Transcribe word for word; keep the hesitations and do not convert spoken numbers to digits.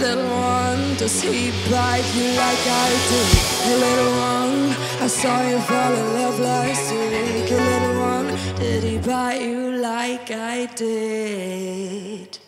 little one, to sleep brightly like I do. Hey little one, I saw you fall in love last week. Hey little one, did he bite you like I did?